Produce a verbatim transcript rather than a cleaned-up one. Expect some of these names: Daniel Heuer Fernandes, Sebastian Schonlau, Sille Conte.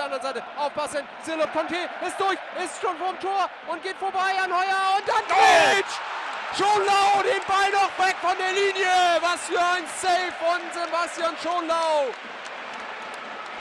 der anderen Seite. Aufpassen, Sille Conte ist durch, ist schon vorm Tor und geht vorbei an Heuer und dann Schonlau! Schonlau, den Ball noch weg von der Linie. Was für ein Save von Sebastian Schonlau.